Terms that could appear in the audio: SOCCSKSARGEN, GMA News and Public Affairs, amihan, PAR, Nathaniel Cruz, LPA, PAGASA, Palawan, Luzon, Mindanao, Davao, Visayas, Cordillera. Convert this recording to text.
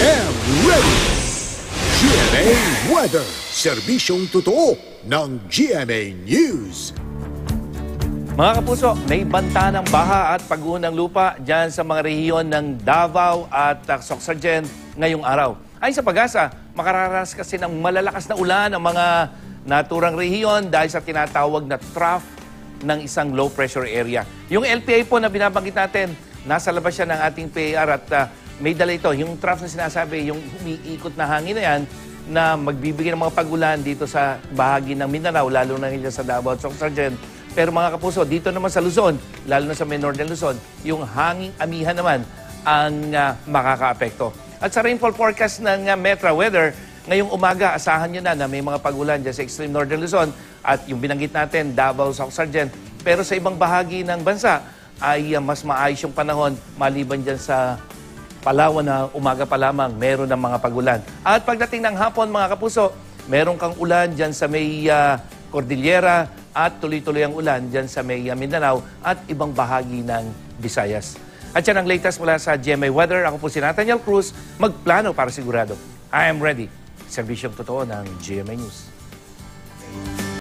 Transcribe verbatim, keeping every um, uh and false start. am ready! G M A Weather, serbisyong totoo ng G M A News. Mga kapuso, may banta ng baha at pag-uho ng lupa dyan sa mga rehiyon ng Davao at SOCCSKSARGEN ngayong araw. Ay sa PAGASA, makararanas kasi ng malalakas na ulan ang mga naturang rehiyon dahil sa tinatawag na trough ng isang low pressure area. Yung L P A po na binabanggit natin, nasa labas siya ng ating P A R at uh, may dala ito. Yung trough na sinasabi, yung humiikot na hangin na yan na magbibigay ng mga pag-ulan dito sa bahagi ng Mindanao, lalo na dyan sa Davao at SOCCSKSARGEN. Pero mga kapuso, dito naman sa Luzon, lalo na sa may Northern Luzon, yung hanging amihan naman ang uh, makakaapekto. At sa rainfall forecast ng uh, Metra Weather, ngayong umaga, asahan nyo na na may mga pag-ulan dyan sa extreme Northern Luzon at yung binanggit natin, Davao, SOCCSKSARGEN. Pero sa ibang bahagi ng bansa ay uh, mas maayos yung panahon maliban dyan sa Palawan na umaga pa lamang meron ng mga pag-ulan. At pagdating ng hapon mga kapuso, meron kang ulan dyan sa may uh, Cordillera, at tuloy-tuloy ang ulan dyan sa may Mindanao at ibang bahagi ng Visayas. At yan ang latest mula sa G M A Weather. Ako po si Nathaniel Cruz, magplano para sigurado. I am ready. Servisyong totoo ng G M A News.